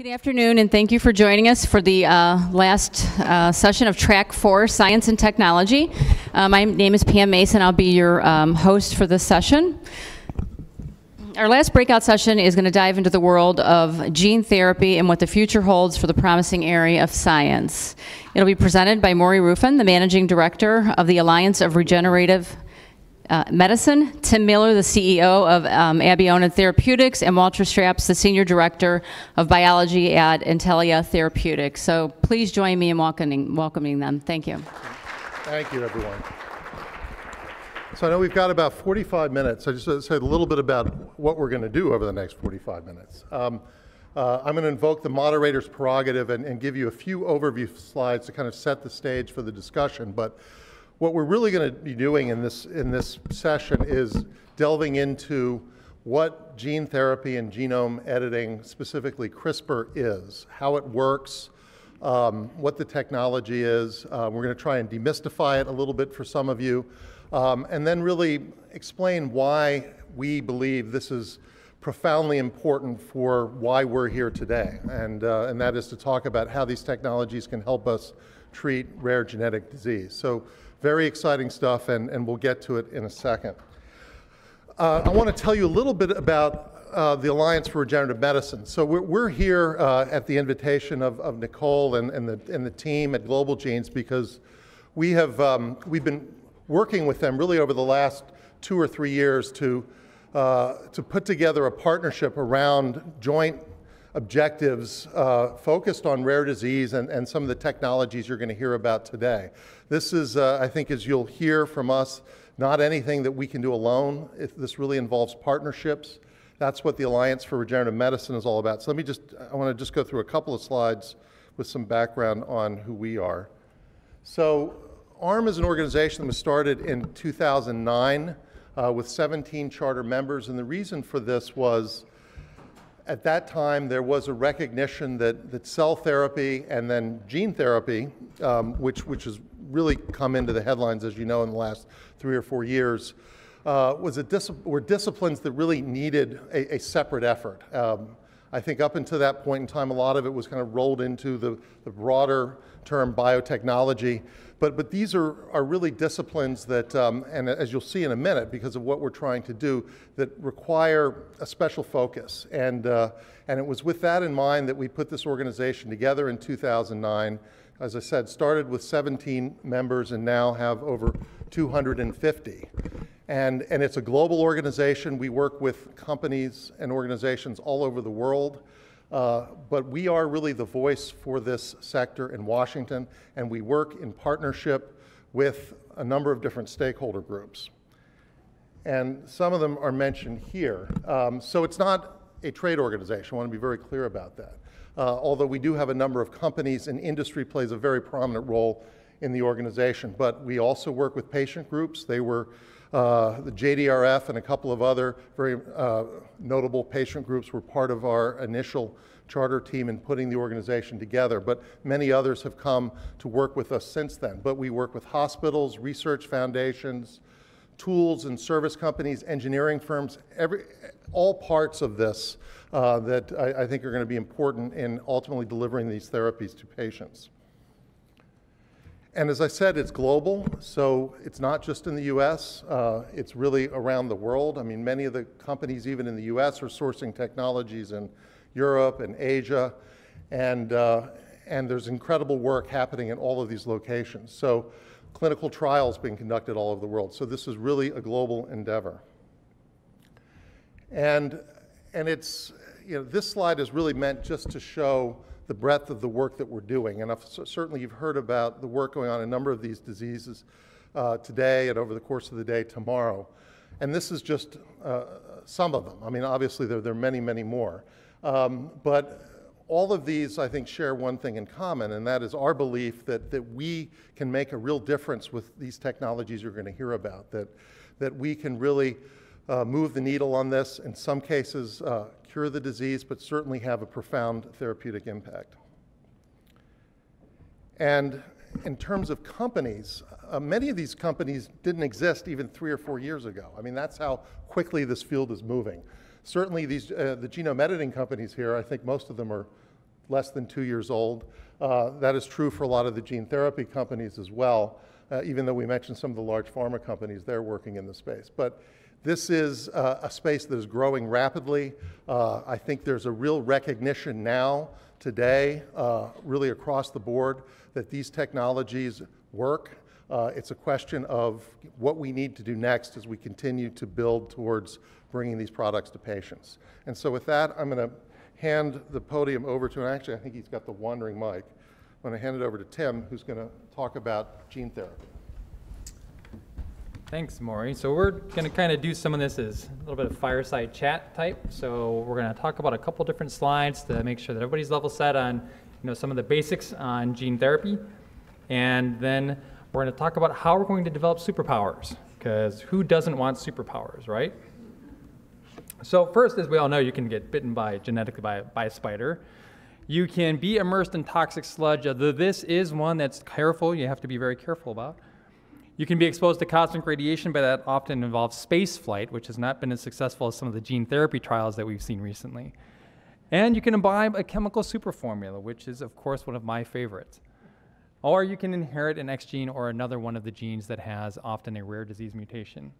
Good afternoon, and thank you for joining us for the last session of Track 4, Science and Technology. My name is Pam Mason. I'll be your host for this session. Our last breakout session is going to dive into the world of gene therapy and what the future holds for the promising area of science. It'll be presented by Morrie Ruffin, the Managing Director of the Alliance of Regenerative Medicine, Tim Miller, the CEO of Abeona Therapeutics, and Walter Strapps, the Senior Director of Biology at Intellia Therapeutics. So please join me in welcoming them. Thank you. Thank you, everyone. So I know we've got about 45 minutes. I just said a little bit about what we're going to do over the next 45 minutes. I'm going to invoke the moderator's prerogative and give you a few overview slides to kind of set the stage for the discussion. But what we're really going to be doing in this session is delving into what gene therapy and genome editing, specifically CRISPR, is, how it works, what the technology is. We're going to try and demystify it a little bit for some of you, and then really explain why we believe this is profoundly important for why we're here today, and that is to talk about how these technologies can help us treat rare genetic disease. So very exciting stuff, and we'll get to it in a second. I want to tell you a little bit about the Alliance for Regenerative Medicine. So we're here at the invitation of Nicole and the team at Global Genes, because we have, we've been working with them really over the last 2 or 3 years to put together a partnership around joint objectives focused on rare disease and some of the technologies you're going to hear about today. This is, I think, as you'll hear from us, not anything that we can do alone. This really involves partnerships. That's what the Alliance for Regenerative Medicine is all about. So let me just, I want to just go through a couple of slides with some background on who we are. So ARM is an organization that was started in 2009 with 17 charter members, and the reason for this was, at that time, there was a recognition that cell therapy and then gene therapy, which has really come into the headlines, as you know, in the last 3 or 4 years, were disciplines that really needed a separate effort. I think up until that point in time, a lot of it was kind of rolled into the broader term biotechnology. But these are really disciplines that, and as you'll see in a minute, because of what we're trying to do, that require a special focus. And it was with that in mind that we put this organization together in 2009. As I said, started with 17 members and now have over 250. And it's a global organization. We work with companies and organizations all over the world. But we are really the voice for this sector in Washington, and we work in partnership with a number of different stakeholder groups. And some of them are mentioned here. So it's not a trade organization. I want to be very clear about that. Although we do have a number of companies, and industry plays a very prominent role in the organization. But we also work with patient groups. They were the JDRF and a couple of other very notable patient groups were part of our initial charter team in putting the organization together, but many others have come to work with us since then. But we work with hospitals, research foundations, tools and service companies, engineering firms, all parts of this that I think are going to be important in ultimately delivering these therapies to patients. And as I said, it's global, so it's not just in the US, it's really around the world. I mean, many of the companies even in the US are sourcing technologies in Europe and Asia, and there's incredible work happening in all of these locations. So clinical trials being conducted all over the world. So this is really a global endeavor. And it's, you know, this slide is really meant just to show the breadth of the work that we're doing. And certainly you've heard about the work going on in a number of these diseases today and over the course of the day tomorrow. And this is just some of them. I mean, obviously there are many, many more. But all of these, I think, share one thing in common, and that is our belief that we can make a real difference with these technologies you're going to hear about, that we can really move the needle on this, in some cases cure the disease, but certainly have a profound therapeutic impact. And in terms of companies, many of these companies didn't exist even 3 or 4 years ago. I mean, that's how quickly this field is moving. Certainly the genome editing companies here, I think most of them are less than 2 years old. That is true for a lot of the gene therapy companies as well, even though we mentioned some of the large pharma companies, they're working in the space. But this is a space that is growing rapidly. I think there's a real recognition now, today, really across the board, that these technologies work. It's a question of what we need to do next as we continue to build towards bringing these products to patients. And so with that, I'm going to hand the podium over to, and actually I think he's got the wandering mic. I'm going to hand it over to Tim, who's going to talk about gene therapy. Thanks, Morrie. So we're going to kind of do some of this as a little bit of fireside chat type. So we're going to talk about a couple different slides to make sure that everybody's level set on, some of the basics on gene therapy. And then we're going to talk about how we're going to develop superpowers, because who doesn't want superpowers, right? So first, as we all know, you can get bitten by genetically by a spider. You can be immersed in toxic sludge. This is one that's careful. You have to be very careful about. You can be exposed to cosmic radiation, but that often involves space flight, which has not been as successful as some of the gene therapy trials that we've seen recently. And you can imbibe a chemical superformula, which is, of course, one of my favorites. Or you can inherit an X gene or another one of the genes that has often a rare disease mutation.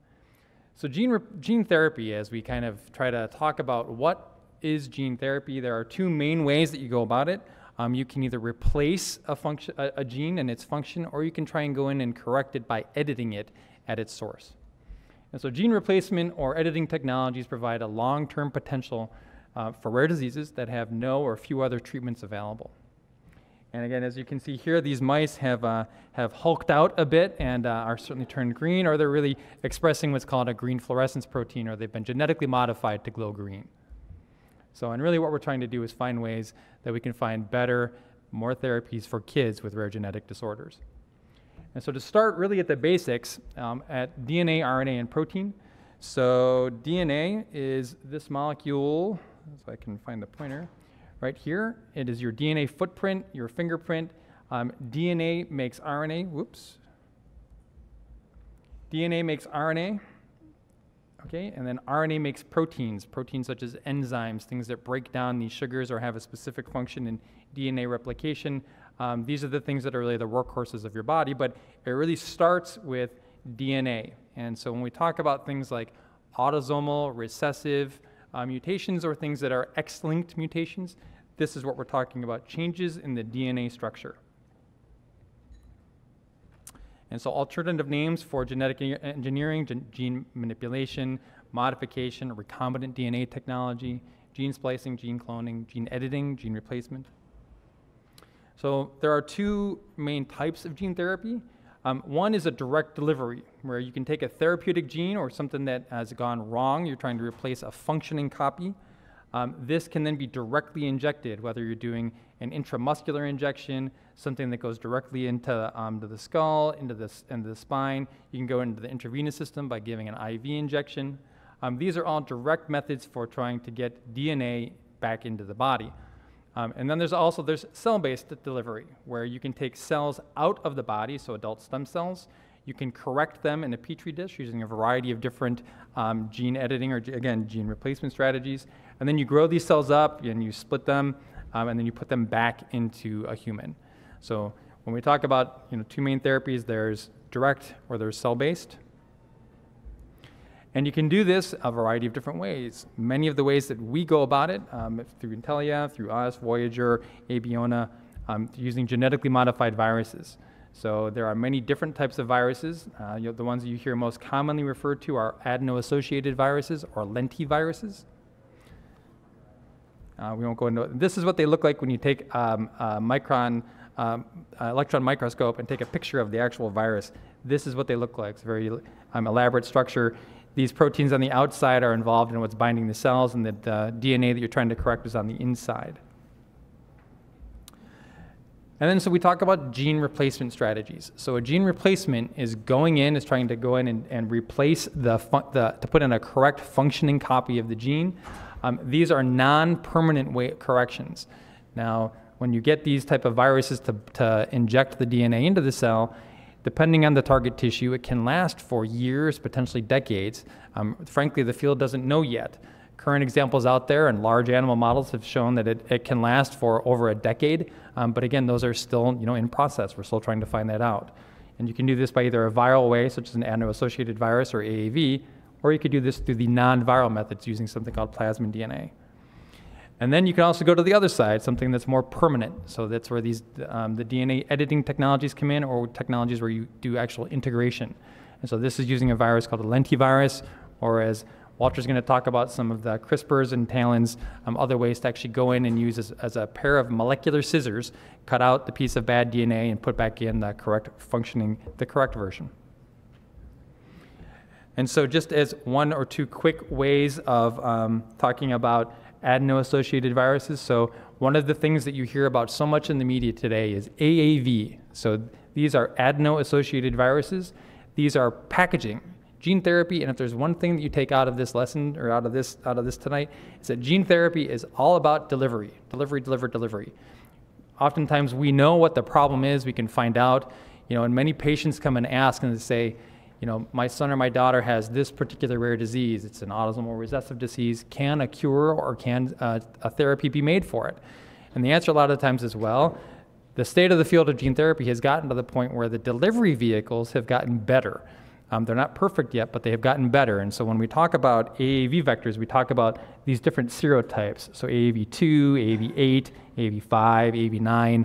So gene therapy, as we kind of try to talk about what is gene therapy, there are two main ways that you go about it. You can either replace a gene and its function, or you can try and go in and correct it by editing it at its source. And so gene replacement or editing technologies provide a long-term potential for rare diseases that have no or few other treatments available. And again, as you can see here, these mice have hulked out a bit and are certainly turned green, or they're really expressing what's called a green fluorescence protein, or they've been genetically modified to glow green. So, and really what we're trying to do is find ways that we can find better, more therapies for kids with rare genetic disorders. And so to start really at the basics, at DNA, RNA, and protein. So DNA is this molecule, if I can find the pointer, right here. It is your DNA footprint, your fingerprint. DNA makes RNA, whoops. DNA makes RNA. Okay, and then RNA makes proteins, such as enzymes, things that break down these sugars or have a specific function in DNA replication. These are the things that are really the workhorses of your body, but it really starts with DNA. And so when we talk about things like autosomal, recessive mutations, or things that are X-linked mutations, this is what we're talking about, changes in the DNA structure. And so alternative names for genetic engineering, gene manipulation, modification, recombinant DNA technology, gene splicing, gene cloning, gene editing, gene replacement. So there are two main types of gene therapy. One is a direct delivery, where you can take a therapeutic gene or something that has gone wrong. You're trying to replace a functioning copy. This can then be directly injected, whether you're doing an intramuscular injection, something that goes directly into the skull, into the spine. You can go into the intravenous system by giving an IV injection. These are all direct methods for trying to get DNA back into the body. And then there's cell-based delivery, where you can take cells out of the body, so adult stem cells. You can correct them in a petri dish using a variety of different gene editing or, again, gene replacement strategies. And then you grow these cells up and you split them, and then you put them back into a human. So when we talk about two main therapies, there's direct or there's cell-based. And you can do this a variety of different ways. Many of the ways that we go about it, through Intellia, through us, Voyager, Abeona, using genetically modified viruses. So there are many different types of viruses. The ones that you hear most commonly referred to are adeno-associated viruses or lentiviruses. We won't go into it. This is what they look like when you take electron microscope and take a picture of the actual virus. This is what they look like. It's a very elaborate structure. These proteins on the outside are involved in what's binding the cells, and the DNA that you're trying to correct is on the inside. And then so we talk about gene replacement strategies. So a gene replacement is trying to go in and replace to put in a correct functioning copy of the gene. These are non-permanent corrections. Now, when you get these type of viruses to inject the DNA into the cell, depending on the target tissue, it can last for years, potentially decades. Frankly, the field doesn't know yet. current examples out there and large animal models have shown that it can last for over a decade. But again, those are still in process. We're still trying to find that out. And you can do this by either a viral way, such as an adeno-associated virus or AAV, or you could do this through the non-viral methods using something called plasmid DNA. And then you can also go to the other side, something that's more permanent. So that's where these, the DNA editing technologies come in, or technologies where you do actual integration. And so this is using a virus called a lentivirus, or as Walter's going to talk about, some of the CRISPRs and TALENs, other ways to actually go in and use as a pair of molecular scissors, cut out the piece of bad DNA and put back in the correct functioning, the correct version. And so just as one or two quick ways of talking about adeno-associated viruses, so one of the things that you hear about so much in the media today is AAV. So these are adeno-associated viruses. These are packaging, gene therapy, and if there's one thing that you take out of this lesson, or out of this tonight, is that gene therapy is all about delivery, delivery, delivery, delivery. Oftentimes we know what the problem is, we can find out, and many patients come and ask and they say, my son or my daughter has this particular rare disease. It's an autosomal recessive disease. Can a cure or can a therapy be made for it? And the answer a lot of times is, well, the state of the field of gene therapy has gotten to the point where the delivery vehicles have gotten better. They're not perfect yet, but they have gotten better. And so when we talk about AAV vectors, we talk about these different serotypes. So AAV2, AAV8, AAV5,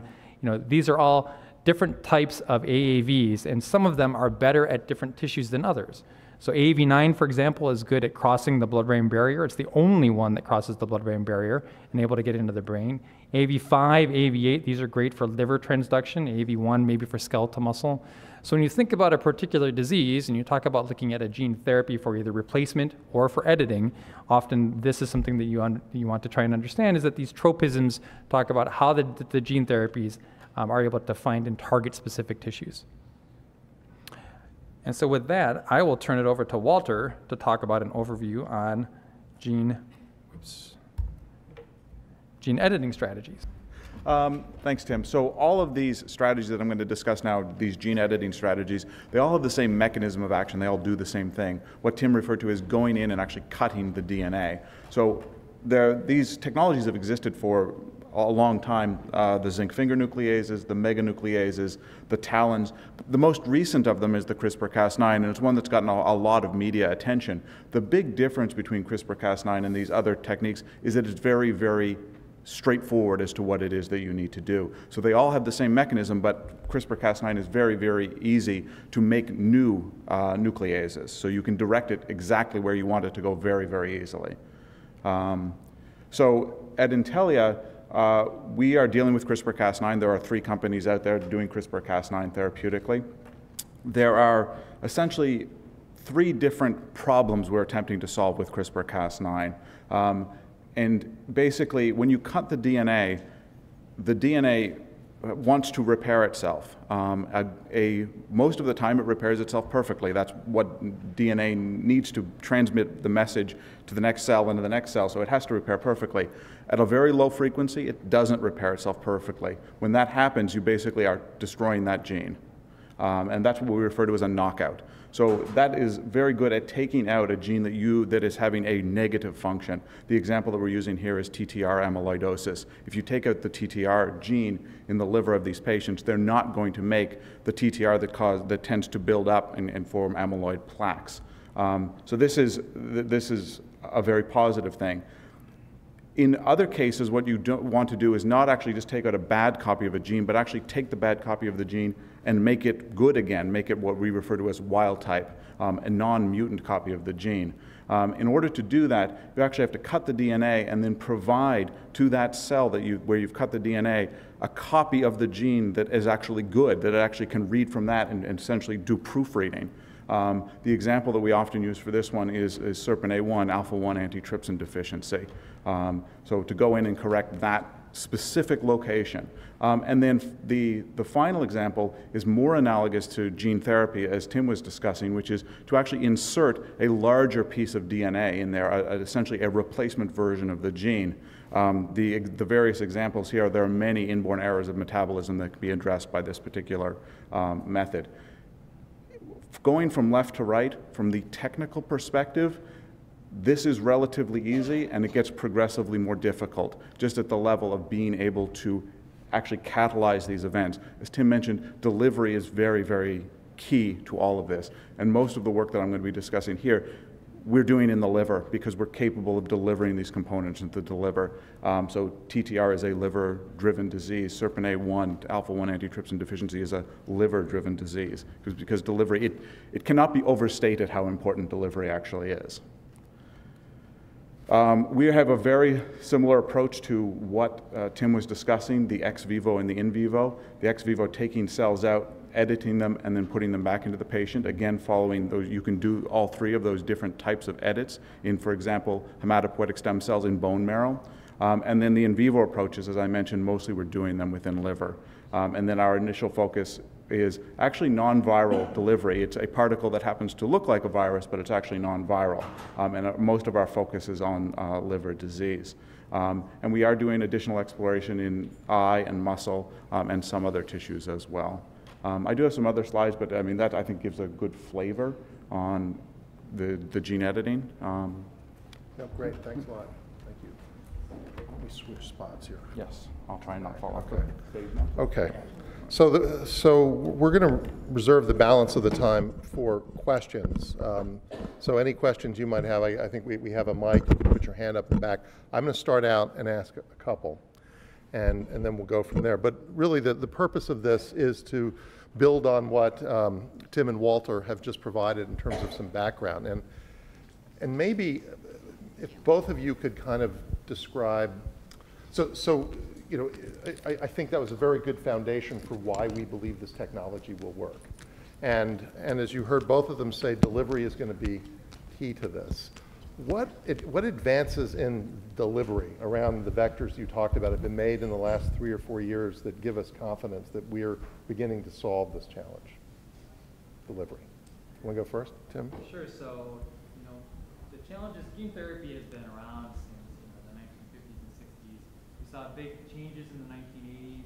AAV9, these are all different types of AAVs, and some of them are better at different tissues than others. So AAV9, for example, is good at crossing the blood-brain barrier. It's the only one that crosses the blood-brain barrier and able to get into the brain. AAV5, AAV8, these are great for liver transduction. AAV1, maybe for skeletal muscle. So when you think about a particular disease and you talk about looking at a gene therapy for either replacement or for editing, often this is something that you want to try and understand, is that these tropisms talk about how the gene therapies are able to find and target specific tissues. And so with that, I will turn it over to Walter to talk about an overview on gene editing strategies. Thanks, Tim. So all of these strategies that I'm going to discuss now, these gene editing strategies, they all have the same mechanism of action. They all do the same thing. What Tim referred to is going in and actually cutting the DNA. So these technologies have existed for a long time, the zinc finger nucleases, the meganucleases, the TALENs. The most recent of them is the CRISPR-Cas9, and it's one that's gotten a lot of media attention. The big difference between CRISPR-Cas9 and these other techniques is that it's very, very straightforward as to what it is that you need to do. So they all have the same mechanism, but CRISPR-Cas9 is very, very easy to make new nucleases. So you can direct it exactly where you want it to go very, very easily. So at Intellia, we are dealing with CRISPR-Cas9. There are 3 companies out there doing CRISPR-Cas9 therapeutically. There are essentially 3 different problems we're attempting to solve with CRISPR-Cas9. And basically, when you cut the DNA wants to repair itself. Most of the time it repairs itself perfectly. That's what DNA needs to transmit the message to the next cell and to the next cell, so it has to repair perfectly. At a very low frequency, it doesn't repair itself perfectly. When that happens, you basically are destroying that gene. And that's what we refer to as a knockout. So that is very good at taking out a gene that is having a negative function. The example that we're using here is TTR amyloidosis. If you take out the TTR gene in the liver of these patients, they're not going to make the TTR that tends to build up and form amyloid plaques. So this is a very positive thing. In other cases, what you don't want to do is not actually just take out a bad copy of a gene, but actually take the bad copy of the gene and make it good again, make it what we refer to as wild type, a non-mutant copy of the gene. In order to do that, you actually have to cut the DNA and then provide to that cell where you've cut the DNA a copy of the gene that is actually good, that it actually can read from that and essentially do proofreading. The example that we often use for this one is Serpin A1, alpha-1 antitrypsin deficiency. So to go in and correct that specific location. And then the final example is more analogous to gene therapy, as Tim was discussing, which is to actually insert a larger piece of DNA in there, essentially a replacement version of the gene. The various examples here, there are many inborn errors of metabolism that can be addressed by this particular method. Going from left to right, from the technical perspective, This is relatively easy, and it gets progressively more difficult, just at the level of being able to actually catalyze these events. As Tim mentioned, delivery is very, very key to all of this. And most of the work that I'm going to be discussing here, we're doing in the liver because we're capable of delivering these components into the liver. So TTR is a liver-driven disease. Serpin A1, alpha-1 antitrypsin deficiency, is a liver-driven disease because delivery, it cannot be overstated how important delivery actually is. We have a very similar approach to what Tim was discussing, the ex vivo and the in vivo. The ex vivo taking cells out, editing them, and then putting them back into the patient. Again, following those, you can do all three of those different types of edits in, for example, hematopoietic stem cells in bone marrow. And then the in vivo approaches, as I mentioned, mostly we're doing them within liver. And then our initial focus is actually non-viral delivery. It's a particle that happens to look like a virus, but it's actually non-viral. And most of our focus is on liver disease. And we are doing additional exploration in eye and muscle and some other tissues as well. I do have some other slides, but I mean, that I think gives a good flavor on the gene editing. No, great, thanks a lot. Thank you. Let me switch spots here. Yes, I'll try and not fall off. Okay. Okay. So we're going to reserve the balance of the time for questions. So any questions you might have, I think we have a mic. You can put your hand up in the back. I'm going to start out and ask a couple, and then we'll go from there. But really, the purpose of this is to build on what Tim and Walter have just provided in terms of some background. And maybe if both of you could kind of describe, so you know, I think that was a very good foundation for why we believe this technology will work. And as you heard both of them say, delivery is going to be key to this. What advances in delivery around the vectors you talked about have been made in the last 3 or 4 years that give us confidence that we're beginning to solve this challenge? Delivery. You want to go first, Tim? Sure. So, you know, the challenge is gene therapy has been around since, you know, the 1950s and 60s. We saw big changes in the 1980s,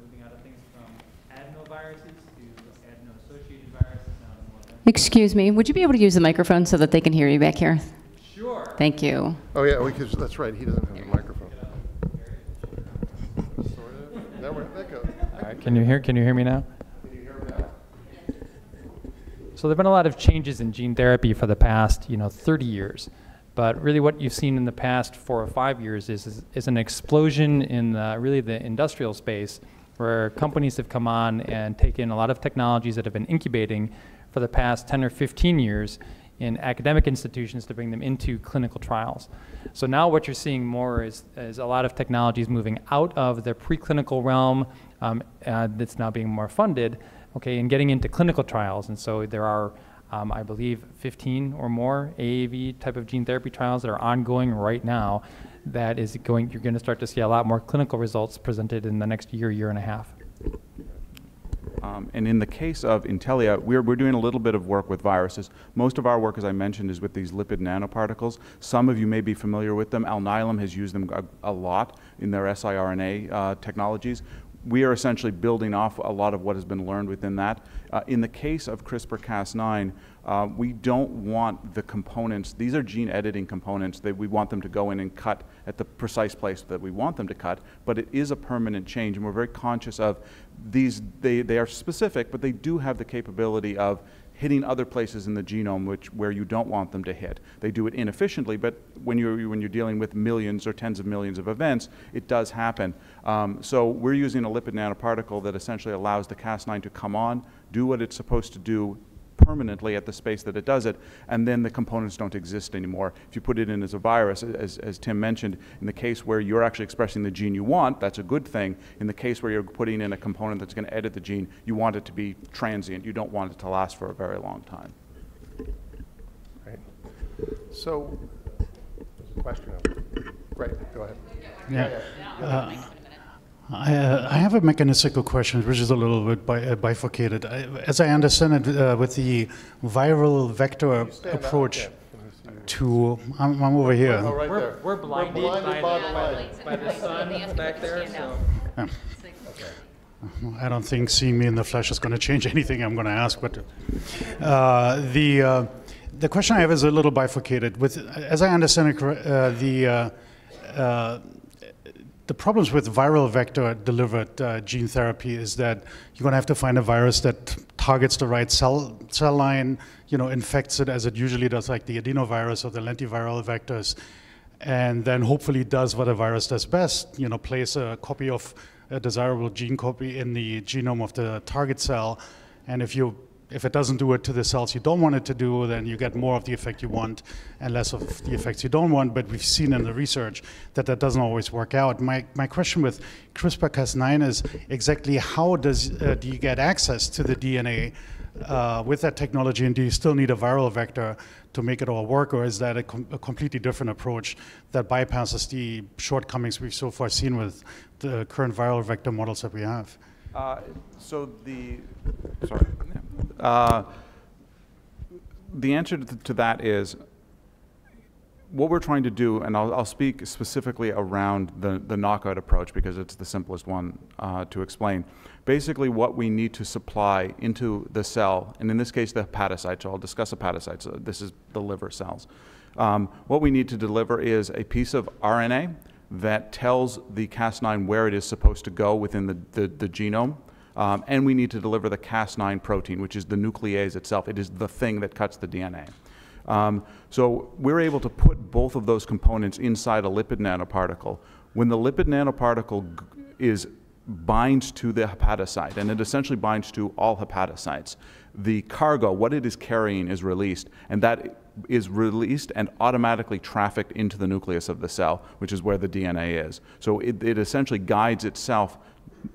moving out of things from adenoviruses to adeno-associated viruses. Excuse me, would you be able to use the microphone so that they can hear you back here? Sure. Thank you. Oh yeah, because that's right. He doesn't have a microphone. Sort of. Now we're back up. All right. Can you hear me now? Can you hear me now? So there've been a lot of changes in gene therapy for the past, you know, 30 years, but really what you've seen in the past 4 or 5 years is an explosion in really the industrial space, where companies have come on and taken a lot of technologies that have been incubating for the past 10 or 15 years in academic institutions to bring them into clinical trials. So now what you're seeing more is a lot of technologies moving out of the preclinical realm that's now being more funded, okay, and getting into clinical trials. And so there are, I believe, 15 or more AAV type of gene therapy trials that are ongoing right now that is going, you're gonna start to see a lot more clinical results presented in the next year, year and a half. And in the case of Intellia, we're doing a little bit of work with viruses. Most of our work, as I mentioned, is with these lipid nanoparticles. Some of you may be familiar with them. Alnylam has used them a lot in their siRNA technologies. We are essentially building off a lot of what has been learned within that. In the case of CRISPR-Cas9, we don't want the components, these are gene editing components, that we want them to go in and cut at the precise place that we want them to cut, but it is a permanent change, and we're very conscious of these, they are specific, but they do have the capability of hitting other places in the genome where you don't want them to hit. They do it inefficiently, but when you're dealing with millions or tens of millions of events, it does happen. So we're using a lipid nanoparticle that essentially allows the Cas9 to come on, do what it's supposed to do permanently at the space that it does it, and then the components don't exist anymore. If you put it in as a virus, as Tim mentioned, in the case where you're actually expressing the gene you want, that's a good thing. In the case where you're putting in a component that's going to edit the gene, you want it to be transient. You don't want it to last for a very long time. Right. So, there's a question over there. Right, go ahead. Yeah. I have a mechanistical question, which is a little bit bifurcated. As I understand it, with the viral vector approach to, I'm over here. Oh, right we're blinded by the sun back there. So. Yeah. I don't think seeing me in the flesh is going to change anything I'm going to ask. But The question I have is a little bifurcated. With, as I understand it, the problems with viral vector-delivered gene therapy is that you're going to have to find a virus that targets the right cell line, you know, infects it as it usually does, like the adenovirus or the lentiviral vectors, and then hopefully does what a virus does best, you know, place a copy of a desirable gene copy in the genome of the target cell. And if it doesn't do it to the cells you don't want it to do, then you get more of the effect you want and less of the effects you don't want. But we've seen in the research that that doesn't always work out. My question with CRISPR-Cas9 is exactly how do you get access to the DNA with that technology, and do you still need a viral vector to make it all work, or is that a completely different approach that bypasses the shortcomings we've so far seen with the current viral vector models that we have? The answer to that is what we're trying to do, and I'll speak specifically around the knockout approach because it's the simplest one to explain. Basically, what we need to supply into the cell, and in this case, the hepatocyte. So I'll discuss hepatocytes. So this is the liver cells. What we need to deliver is a piece of RNA that tells the Cas9 where it is supposed to go within the genome. And we need to deliver the Cas9 protein, which is the nuclease itself. It is the thing that cuts the DNA. So we're able to put both of those components inside a lipid nanoparticle. When the lipid nanoparticle binds to the hepatocyte, and it essentially binds to all hepatocytes, the cargo, what it is carrying, is released, and that is released and automatically trafficked into the nucleus of the cell, which is where the DNA is. So it essentially guides itself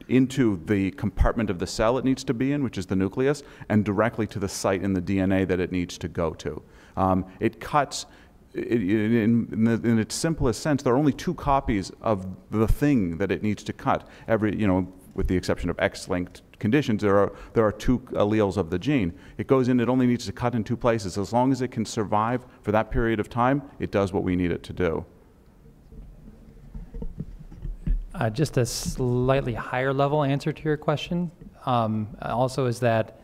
into the compartment of the cell it needs to be in, which is the nucleus, and directly to the site in the DNA that it needs to go to. It cuts, in its simplest sense, there are only two copies of the thing that it needs to cut. Every, you know, with the exception of X-linked conditions, there are two alleles of the gene. It goes in, it only needs to cut in two places. As long as it can survive for that period of time, it does what we need it to do. Just a slightly higher level answer to your question also is that,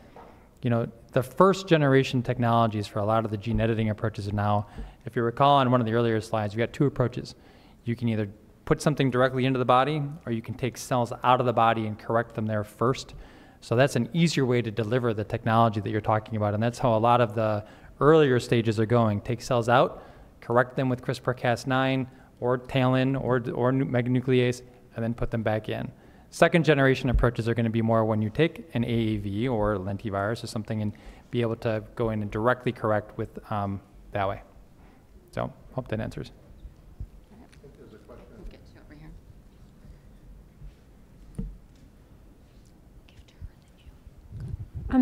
you know, the first generation technologies for a lot of the gene editing approaches are now, if you recall on one of the earlier slides, we got two approaches. You can either put something directly into the body, or you can take cells out of the body and correct them there first. So that's an easier way to deliver the technology that you're talking about, and that's how a lot of the earlier stages are going. Take cells out, correct them with CRISPR-Cas9 or TALEN or meganuclease, and then put them back in. Second generation approaches are going to be more when you take an AAV or lentivirus or something and be able to go in and directly correct with that way. So hope that answers. I think there's a question. We'll get you over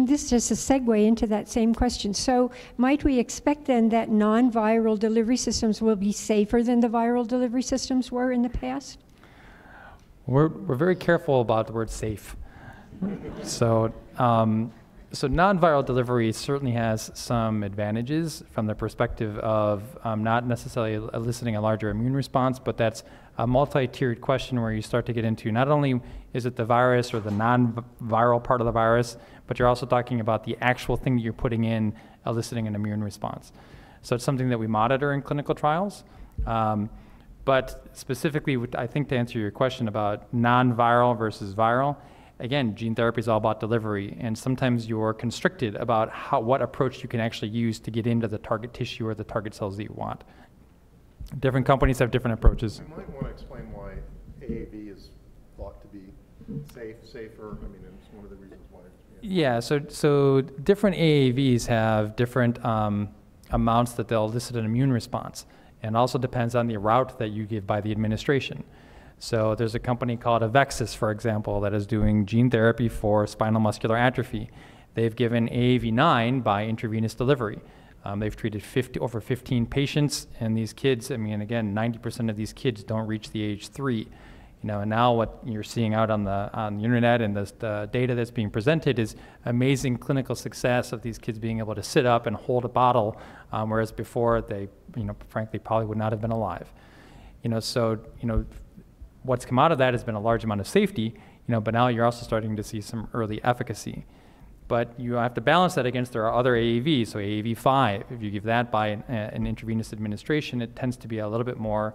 here. This is just a segue into that same question. So might we expect then that non-viral delivery systems will be safer than the viral delivery systems were in the past? We're very careful about the word safe. So, non-viral delivery certainly has some advantages from the perspective of not necessarily eliciting a larger immune response, but that's a multi-tiered question where you start to get into not only is it the virus or the non-viral part of the virus, but you're also talking about the actual thing that you're putting in eliciting an immune response. So it's something that we monitor in clinical trials. But specifically, I think to answer your question about non-viral versus viral, again, gene therapy is all about delivery, and sometimes you're constricted about what approach you can actually use to get into the target tissue or the target cells that you want. Different companies have different approaches. I might want to explain why AAV is thought to be safer. I mean, it's one of the reasons why. Yeah, so different AAVs have different amounts that they'll elicit an immune response. And also depends on the route that you give by the administration. So there's a company called AveXis, for example, that is doing gene therapy for spinal muscular atrophy. They've given AAV9 by intravenous delivery. They've treated over 15 patients, and these kids, I mean, again, 90% of these kids don't reach the age 3. You know, and now what you're seeing out on the internet and the data that's being presented is amazing clinical success of these kids being able to sit up and hold a bottle, whereas before they, you know, frankly probably would not have been alive. You know, so, you know, what's come out of that has been a large amount of safety, you know, but now you're also starting to see some early efficacy. But you have to balance that against there are other AAVs, so AAV5, if you give that by an intravenous administration, it tends to be a little bit more,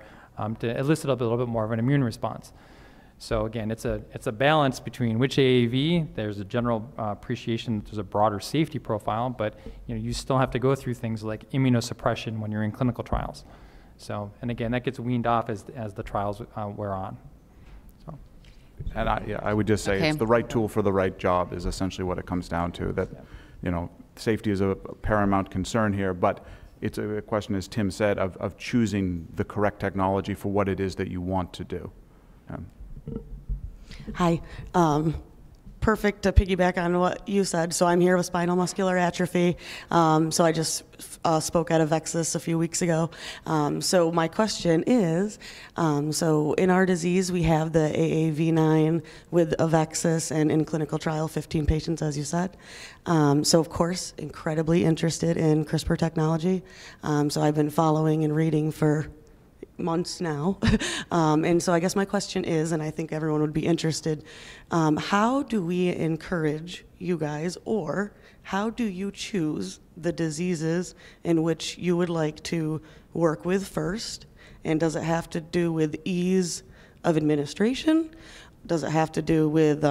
to elicit a little bit more of an immune response. So again, it's a balance between which AAV. There's a general appreciation that there's a broader safety profile, but you still have to go through things like immunosuppression when you're in clinical trials. So, and again, that gets weaned off as the trials wear on. So. And I would just say it's the right tool for the right job is essentially what it comes down to. That safety is a paramount concern here, but it's a question, as Tim said, of choosing the correct technology for what it is that you want to do. Hi. Perfect to piggyback on what you said. So I'm here with spinal muscular atrophy. So I just spoke at AveXis a few weeks ago. So my question is, so in our disease, we have the AAV9 with AveXis, and in clinical trial, 15 patients, as you said. So of course, incredibly interested in CRISPR technology. So I've been following and reading for months now. And so I guess my question is, and I think everyone would be interested, how do we encourage you guys, or how do you choose the diseases in which you would like to work with first? And does it have to do with ease of administration? Does it have to do with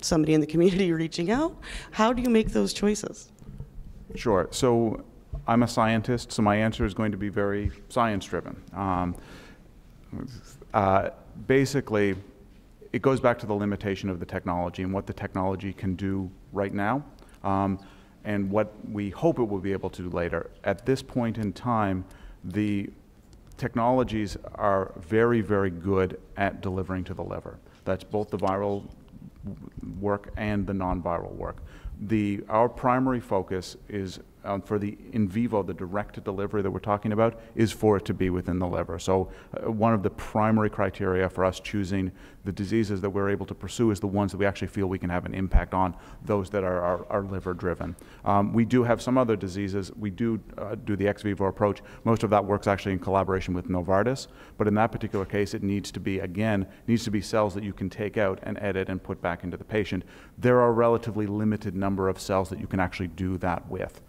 somebody in the community reaching out? How do you make those choices? Sure. So I'm a scientist, so my answer is going to be very science-driven. Basically, it goes back to the limitation of the technology and what the technology can do right now, and what we hope it will be able to do later. At this point in time, the technologies are very, very good at delivering to the liver. That's both the viral work and the non-viral work. Our primary focus is for the in vivo, the direct delivery that we're talking about, is for it to be within the liver. So one of the primary criteria for us choosing the diseases that we're able to pursue is the ones that we actually feel we can have an impact on, those that are liver driven. We do have some other diseases. We do do the ex vivo approach. Most of that works actually in collaboration with Novartis, but in that particular case, it needs to be, again, needs to be cells that you can take out and edit and put back into the patient. There are a relatively limited number of cells that you can actually do that with.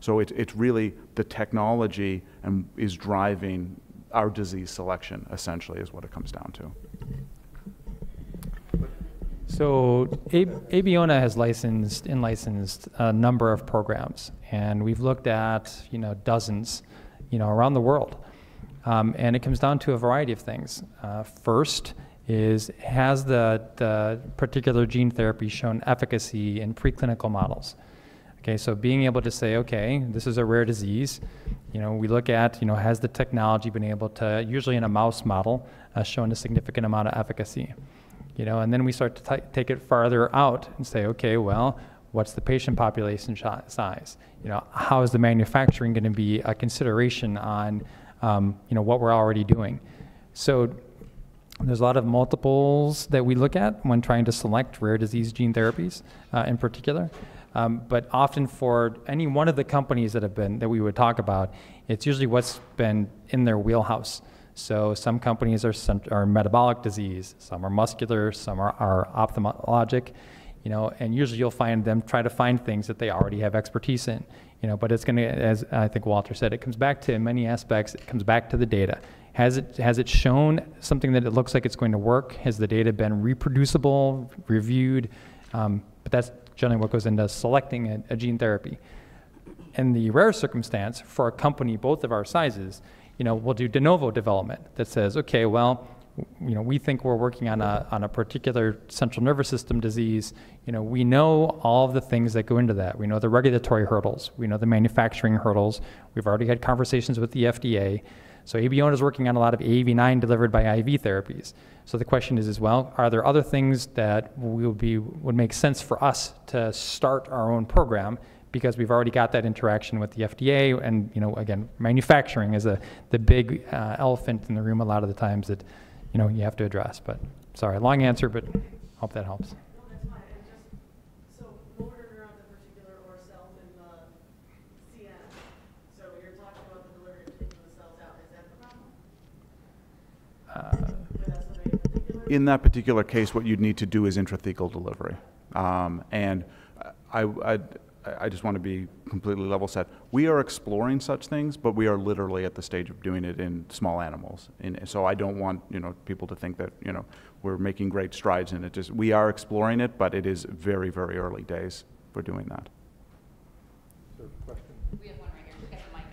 So it's really the technology and is driving our disease selection, essentially, is what it comes down to. So Abeona has licensed and licensed a number of programs, and we've looked at dozens, around the world, and it comes down to a variety of things. First is, has the particular gene therapy shown efficacy in preclinical models? Okay, so being able to say, okay, this is a rare disease, we look at, has the technology been able to, usually in a mouse model, shown a significant amount of efficacy, and then we start to take it farther out and say, okay, well, what's the patient population size? How is the manufacturing going to be a consideration on, what we're already doing? So there's a lot of multiples that we look at when trying to select rare disease gene therapies in particular. But often for any one of the companies that we would talk about, it's usually what's been in their wheelhouse. So some companies are metabolic disease, some are muscular, some are ophthalmologic, and usually you'll find them try to find things that they already have expertise in, but it's gonna, as I think Walter said, it comes back to, in many aspects, it comes back to the data. Has it shown something that it looks like it's going to work? Has the data been reproducible, reviewed? But that's generally what goes into selecting a gene therapy. In the rare circumstance, for a company both of our sizes, we'll do de novo development that says, okay, well, we think we're working on a particular central nervous system disease. We know all of the things that go into that. We know the regulatory hurdles. We know the manufacturing hurdles. We've already had conversations with the FDA. So Abeona is working on a lot of AAV9 delivered by IV therapies. So the question is, well, are there other things that would make sense for us to start our own program, because we've already got that interaction with the FDA, and again, manufacturing is the big elephant in the room a lot of the times that you have to address. But sorry, long answer, but hope that helps. No, that's fine. And just so motor neuron in particular, or cells in the CN. So you're talking about the delivery of taking the cells out. Is that the problem? In that particular case, what you'd need to do is intrathecal delivery. And I just want to be completely level set. We are exploring such things, but we are literally at the stage of doing it in small animals. And so I don't want, you know, people to think that, you know, we're making great strides in it. Just, we are exploring it, but it is very, very early days for doing that. So, question? We have one right here. Just get the mic.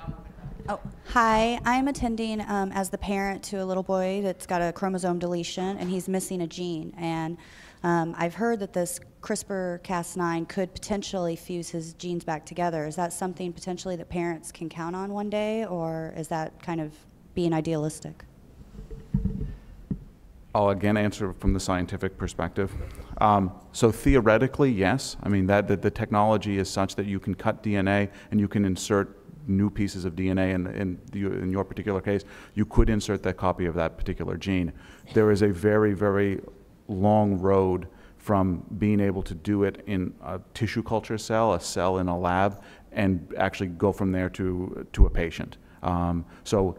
Oh, hi. I'm attending as the parent to a little boy that's got a chromosome deletion, and he's missing a gene. And I've heard that this CRISPR-Cas9 could potentially fuse his genes back together. Is that something potentially that parents can count on one day, or is that kind of being idealistic? I'll again answer from the scientific perspective. So theoretically, yes. I mean, that the technology is such that you can cut DNA and you can insert new pieces of DNA in your particular case. You could insert that copy of that particular gene. There is a very, very long road from being able to do it in a tissue culture cell, a cell in a lab, and actually go from there to a patient. So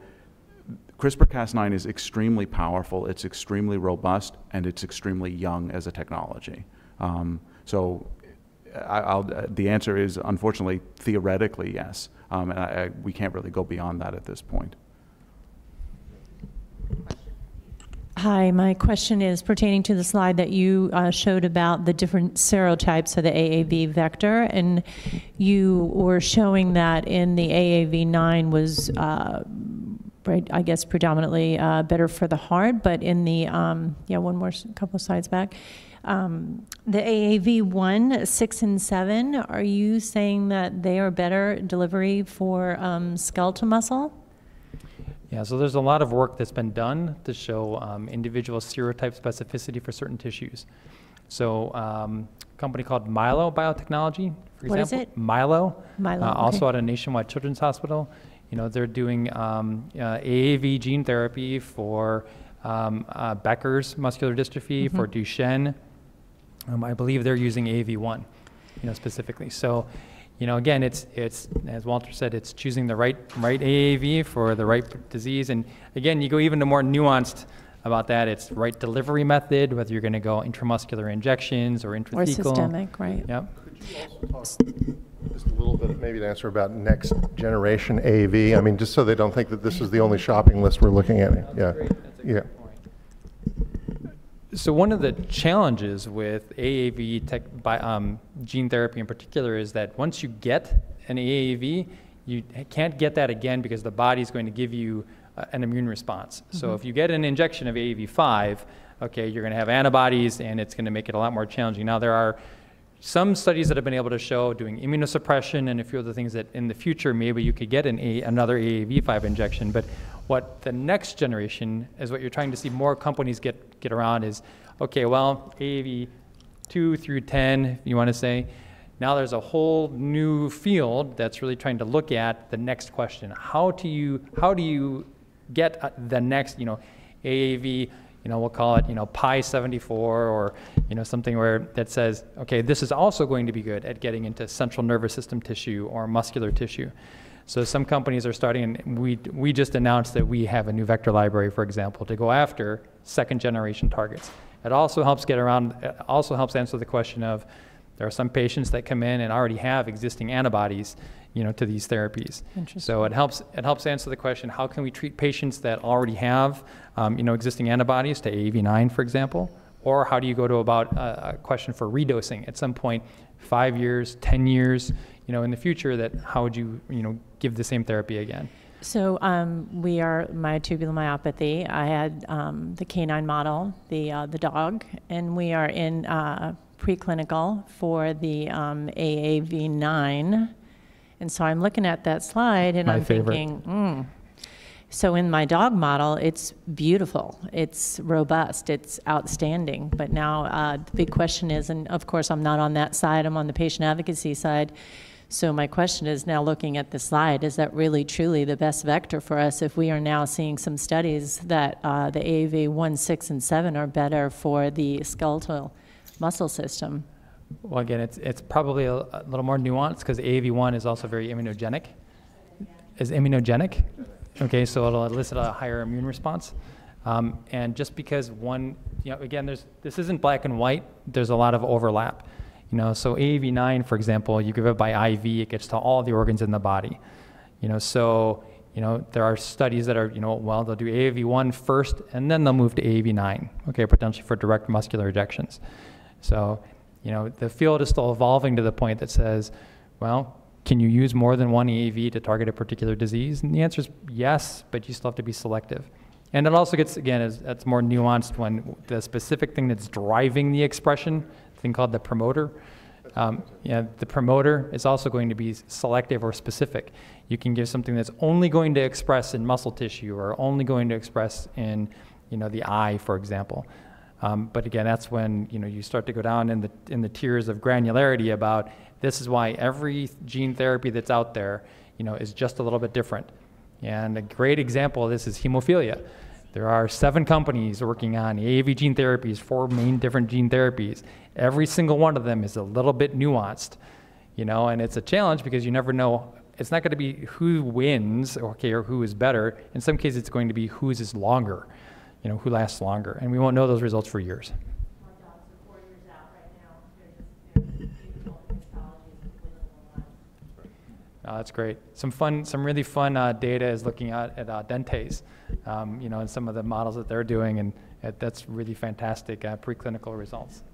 CRISPR-Cas9 is extremely powerful, it's extremely robust, and it's extremely young as a technology. The answer is, unfortunately, theoretically, yes. We can't really go beyond that at this point. Hi, my question is pertaining to the slide that you showed about the different serotypes of the AAV vector, and you were showing that in the AAV9 was, I guess, predominantly better for the heart, but in the, yeah, couple of slides back, the AAV1, 6, and 7, are you saying that they are better delivery for skeletal muscle? Yeah, so there's a lot of work that's been done to show individual serotype specificity for certain tissues. So a company called Milo Biotechnology, for example. What is it? Milo. Milo, okay. Also at a Nationwide Children's Hospital. You know, they're doing AAV gene therapy for Becker's muscular dystrophy, for Duchenne. I believe they're using AAV1, you know, specifically. So, you know, again, it's as Walter said, it's choosing the right AAV for the right disease. And again, you go even more nuanced about that. It's right delivery method, whether you're going to go intramuscular injections or intrathecal. Or systemic, right. Yep. Could you also talk just a little bit, maybe to answer about next generation AAV? I mean, just so they don't think that this is the only shopping list we're looking at. Yeah. Yeah. So one of the challenges with AAV gene therapy in particular is that once you get an AAV, you can't get that again because the body is going to give you an immune response. So if you get an injection of AAV5, okay, you're going to have antibodies and it's going to make it a lot more challenging. Now there are some studies that have been able to show doing immunosuppression and a few other things that in the future maybe you could get another AAV5 injection. But what the next generation is, what you're trying to see more companies get around is, okay, well, AAV 2 through 10, you want to say, now there's a whole new field that's really trying to look at the next question. How do you get the next, you know, AAV, you know, we'll call it, you know, Pi 74 or, you know, something where that says, okay, this is also going to be good at getting into central nervous system tissue or muscular tissue. So some companies are starting, and we just announced that we have a new vector library, for example, to go after second generation targets. It also helps get around, it also helps answer the question of there are some patients that come in and already have existing antibodies, you know, to these therapies. So it helps answer the question, how can we treat patients that already have, you know, existing antibodies to AAV9, for example, or how do you go to about a question for redosing at some point, 5 years, 10 years, you know, in the future, that how would you, you know, give the same therapy again? So we are myotubular myopathy. I had the canine model, the dog, and we are in preclinical for the AAV9. And so I'm looking at that slide and I'm thinking, So in my dog model, it's beautiful, it's robust, it's outstanding. But now the big question is, and of course I'm not on that side, I'm on the patient advocacy side. So my question is now looking at the slide, is that really truly the best vector for us if we are now seeing some studies that the AAV 1, 6, and 7 are better for the skeletal muscle system? Well, again, it's probably a little more nuanced because AAV1 is also very immunogenic. Is immunogenic? Okay, so it'll elicit a higher immune response. And just because one, you know, again, this isn't black and white, there's a lot of overlap. You know, so AAV9, for example, you give it by IV, it gets to all the organs in the body. You know, so you know, there are studies that are, you know, well, they'll do AAV1 first, and then they'll move to AAV9, okay, potentially for direct muscular ejections. So, you know, the field is still evolving to the point that says, well, can you use more than one AAV to target a particular disease? And the answer is yes, but you still have to be selective. And it also gets, again, it's more nuanced when the specific thing that's driving the expression, a thing called the promoter, yeah, the promoter is also going to be selective or specific. You can give something that's only going to express in muscle tissue or only going to express in, you know, the eye, for example. But again, that's when, you know, you start to go down in the tiers of granularity about this is why every gene therapy that's out there, you know, is just a little bit different. And a great example of this is hemophilia. There are 7 companies working on AAV gene therapies, 4 main different gene therapies. Every single one of them is a little bit nuanced, you know, and it's a challenge because you never know. It's not going to be who wins, okay, or who is better. In some cases, it's going to be whose is longer, you know, who lasts longer. And we won't know those results for years. That's great. Some really fun data is looking at Dentes, you know, and some of the models that they're doing, and that's really fantastic preclinical results.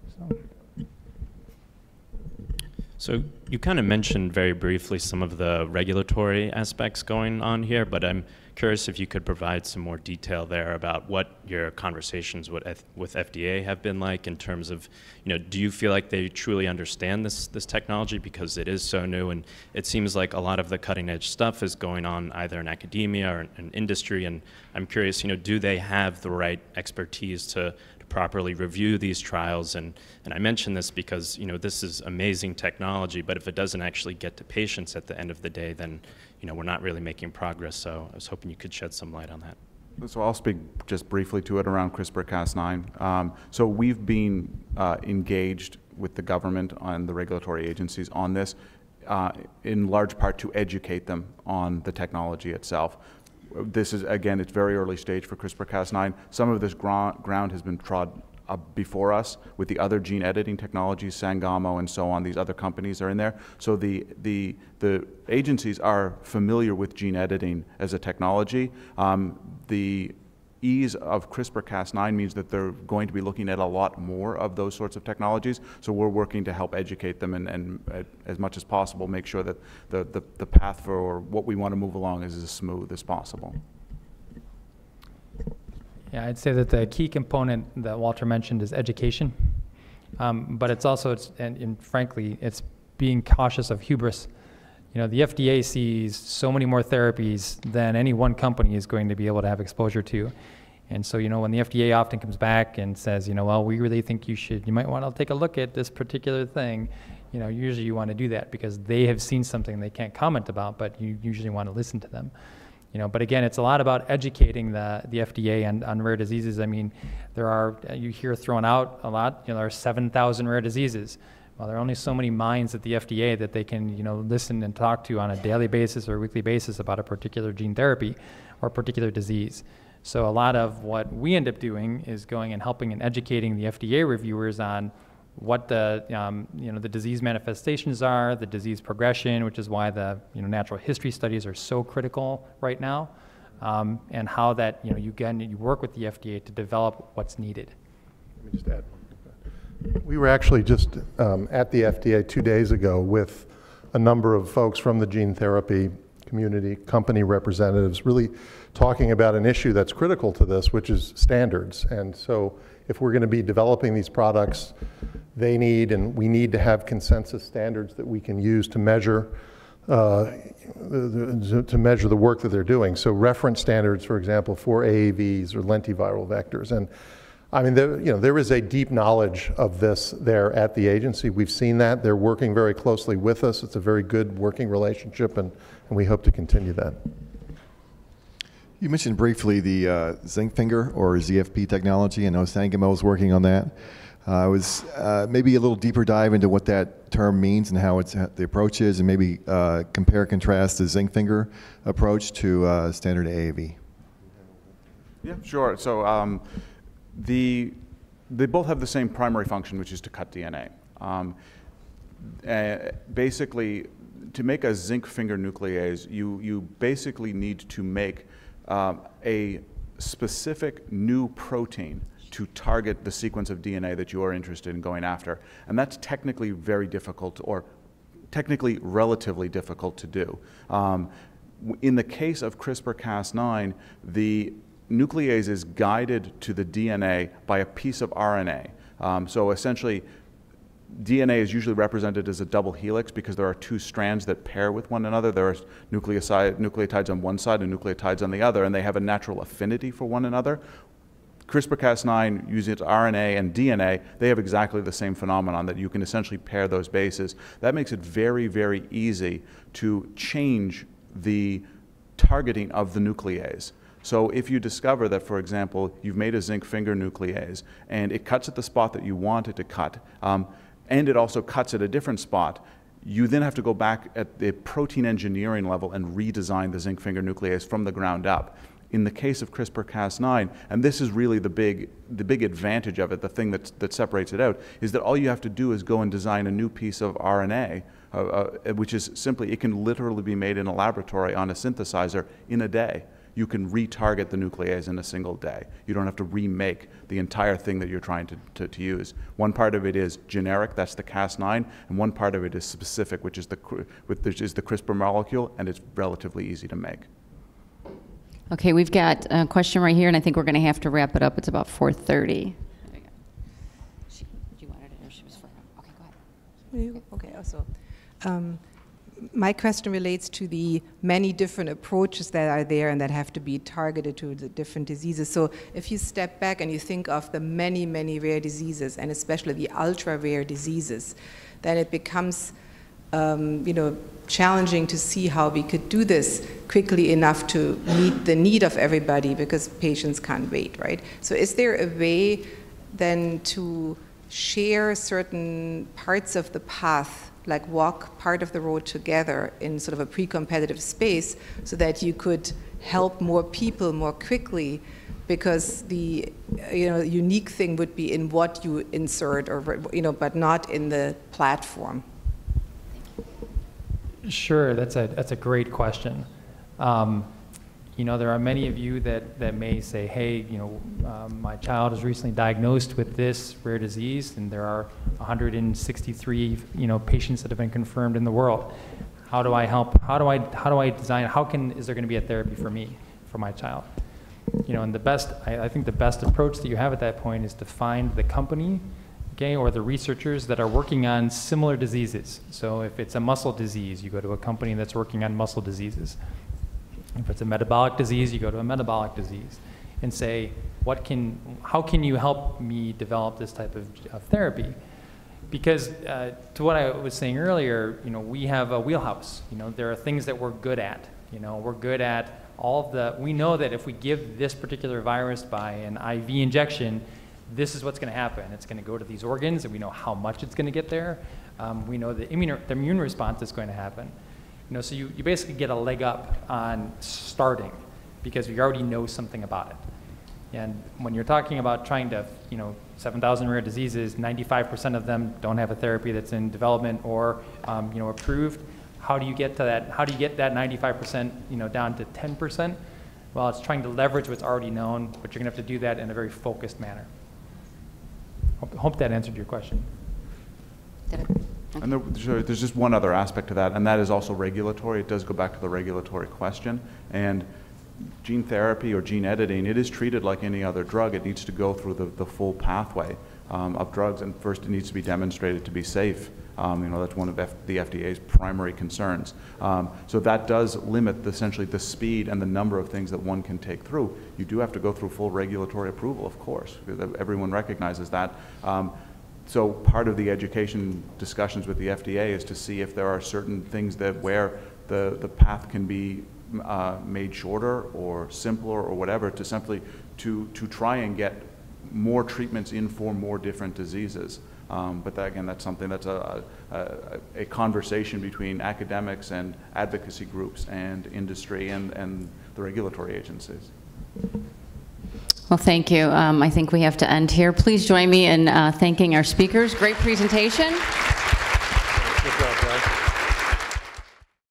So you kind of mentioned very briefly some of the regulatory aspects going on here, but I'm curious if you could provide some more detail there about what your conversations with FDA have been like in terms of, you know, do you feel like they truly understand this technology because it is so new, and it seems like a lot of the cutting edge stuff is going on either in academia or in industry, and I'm curious, you know, do they have the right expertise to properly review these trials? And I mention this because, you know, this is amazing technology, but if it doesn't actually get to patients at the end of the day, then, you know, we're not really making progress. So I was hoping you could shed some light on that. So I'll speak just briefly to it around CRISPR-Cas9. So we've been engaged with the government and the regulatory agencies on this, in large part to educate them on the technology itself. This is, again, it's very early stage for CRISPR-Cas9. Some of this ground has been trod before us with the other gene editing technologies, Sangamo and so on. These other companies are in there. So the agencies are familiar with gene editing as a technology. The ease of CRISPR-Cas9 means that they're going to be looking at a lot more of those sorts of technologies. So we're working to help educate them and as much as possible, make sure that the path for what we want to move along is as smooth as possible. Yeah, I'd say that the key component that Walter mentioned is education, but it's also, and frankly, it's being cautious of hubris. You know, the FDA sees so many more therapies than any one company is going to be able to have exposure to. And so, you know, when the FDA often comes back and says, you know, well, we really think you might want to take a look at this particular thing, you know, usually you want to do that because they have seen something they can't comment about, but you usually want to listen to them. You know, but again, it's a lot about educating the FDA on rare diseases. I mean, there are, you hear thrown out a lot, you know, there are 7,000 rare diseases. Well, there are only so many minds at the FDA that they can, you know, listen and talk to on a daily basis or weekly basis about a particular gene therapy or a particular disease. So a lot of what we end up doing is going and helping and educating the FDA reviewers on what the, you know, the disease manifestations are, the disease progression, which is why the, you know, natural history studies are so critical right now, and how that, you know, you work with the FDA to develop what's needed. Let me just add. We were actually just at the FDA 2 days ago with a number of folks from the gene therapy community, company representatives, really talking about an issue that's critical to this, which is standards. And so if we're going to be developing these products, they need, and we need to have consensus standards that we can use to measure the work that they're doing. So reference standards, for example, for AAVs or lentiviral vectors. And I mean, there, you know, there is a deep knowledge of this there at the agency. We've seen that. They're working very closely with us. It's a very good working relationship, and we hope to continue that. You mentioned briefly the zinc finger or ZFP technology. I know Sangamo is working on that. I was maybe a little deeper dive into what that term means and how the approach is, and maybe compare and contrast the zinc finger approach to standard AAV. Yeah, sure. So. They both have the same primary function, which is to cut DNA. basically, to make a zinc finger nuclease, you basically need to make a specific new protein to target the sequence of DNA that you are interested in going after. And that's technically very difficult, or technically relatively difficult to do. In the case of CRISPR-Cas9, the nuclease is guided to the DNA by a piece of RNA. So essentially, DNA is usually represented as a double helix because there are two strands that pair with one another. There are nucleotides on one side and nucleotides on the other, and they have a natural affinity for one another. CRISPR-Cas9, using its RNA and DNA, they have exactly the same phenomenon, that you can essentially pair those bases. That makes it very, very easy to change the targeting of the nuclease. So if you discover that, for example, you've made a zinc finger nuclease and it cuts at the spot that you want it to cut, and it also cuts at a different spot, you then have to go back at the protein engineering level and redesign the zinc finger nuclease from the ground up. In the case of CRISPR-Cas9, and this is really the big advantage of it, the thing that separates it out, is that all you have to do is go and design a new piece of RNA, which is simply, it can literally be made in a laboratory on a synthesizer in a day. You can retarget the nuclease in a single day. You don't have to remake the entire thing that you're trying to use. One part of it is generic, that's the Cas9, and one part of it is specific, which is the CRISPR molecule, and it's relatively easy to make. Okay, we've got a question right here, and I think we're going to have to wrap it up. It's about 4:30. You wanted to know she was for him. Okay, go ahead. Okay, also, my question relates to the many different approaches that are there and that have to be targeted to the different diseases. So if you step back and you think of the many, many rare diseases, and especially the ultra-rare diseases, then it becomes challenging to see how we could do this quickly enough to meet the need of everybody, because patients can't wait, right? So is there a way then to share certain parts of the path, like walk part of the road together in sort of a pre-competitive space, so that you could help more people more quickly? Because the unique thing would be in what you insert, or but not in the platform. Sure, that's a great question. There are many of you that may say, hey, my child is recently diagnosed with this rare disease, and there are 163 patients that have been confirmed in the world. How do I help? How do I design? Is there going to be a therapy for me, for my child? And the best, I think the best approach that you have at that point is to find the company, or the researchers that are working on similar diseases. So if it's a muscle disease, you go to a company that's working on muscle diseases. If it's a metabolic disease, you go to a metabolic disease and say, how can you help me develop this type of therapy? Because to what I was saying earlier, we have a wheelhouse. There are things that we're good at. We're good at all of the, we know that if we give this particular virus by an IV injection, this is what's going to happen. It's going to go to these organs, and we know how much it's going to get there. We know the immune response is going to happen. So you basically get a leg up on starting, because you already know something about it. And when you're talking about trying to, 7,000 rare diseases, 95% of them don't have a therapy that's in development or, approved. How do you get to that? How do you get that 95%, down to 10%? Well, it's trying to leverage what's already known, but you're going to have to do that in a very focused manner. Hope that answered your question. Did it? Okay. And there's just one other aspect to that, and that is also regulatory. It does go back to the regulatory question. And gene therapy or gene editing, it is treated like any other drug. It needs to go through the full pathway of drugs, and first it needs to be demonstrated to be safe. That's one of the FDA's primary concerns. So that does limit essentially the speed and the number of things that one can take through. You do have to go through full regulatory approval, of course. Everyone recognizes that. So part of the education discussions with the FDA is to see if there are certain things where the path can be made shorter or simpler or whatever, to simply to try and get more treatments in for more different diseases. But that, again, that's something that's a conversation between academics and advocacy groups and industry and the regulatory agencies. Well, thank you. I think we have to end here. Please join me in thanking our speakers. Great presentation. Good job, guys.